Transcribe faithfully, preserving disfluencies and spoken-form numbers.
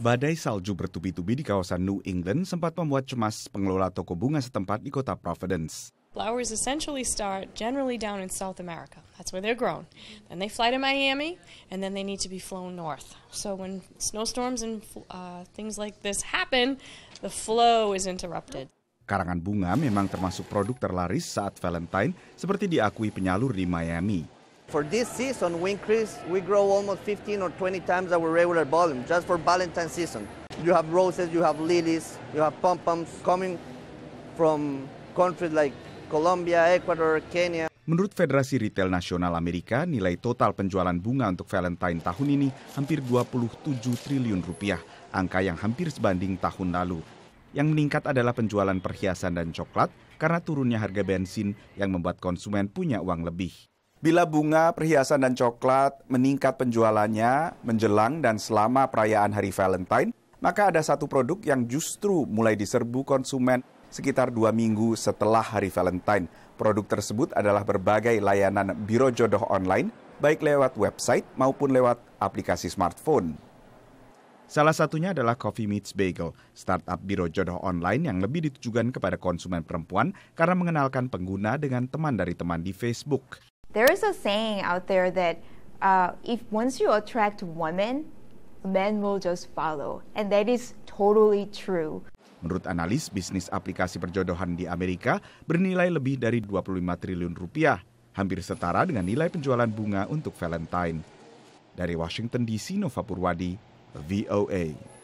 Badai salju bertubi-tubi di kawasan New England sempat membuat cemas pengelola toko bunga setempat di kota Providence. Flowers essentially start generally down in South America. That's where they're grown. Then they fly to Miami, and then they need to be flown north. So when snowstorms and uh, things like this happen, the flow is interrupted. Karangan bunga memang termasuk produk terlaris saat Valentine, seperti diakui penyalur di Miami. For this season, we increase, we grow almost fifteen or twenty times our regular volume just for Valentine season. You have roses, you have lilies, you have pom-poms coming from countries like Colombia, Ecuador, Kenya. Menurut Federasi Retail Nasional Amerika, nilai total penjualan bunga untuk Valentine tahun ini hampir dua puluh tujuh triliun rupiah, angka yang hampir sebanding tahun lalu. Yang meningkat adalah penjualan perhiasan dan coklat karena turunnya harga bensin yang membuat konsumen punya uang lebih. Bila bunga, perhiasan dan coklat meningkat penjualannya menjelang dan selama perayaan Hari Valentine, maka ada satu produk yang justru mulai diserbu konsumen sekitar dua minggu setelah Hari Valentine. Produk tersebut adalah berbagai layanan biro jodoh online, baik lewat website maupun lewat aplikasi smartphone. Salah satunya adalah Coffee Meets Bagel, startup biro jodoh online yang lebih ditujukan kepada konsumen perempuan karena mengenalkan pengguna dengan teman dari teman di Facebook. There is a saying out there that uh, if once you attract women, men will just follow, and that is totally true. Menurut analis, bisnis aplikasi perjodohan di Amerika bernilai lebih dari dua puluh lima triliun rupiah, hampir setara dengan nilai penjualan bunga untuk Valentine. Dari Washington D C, Nova Purwadi, V O A.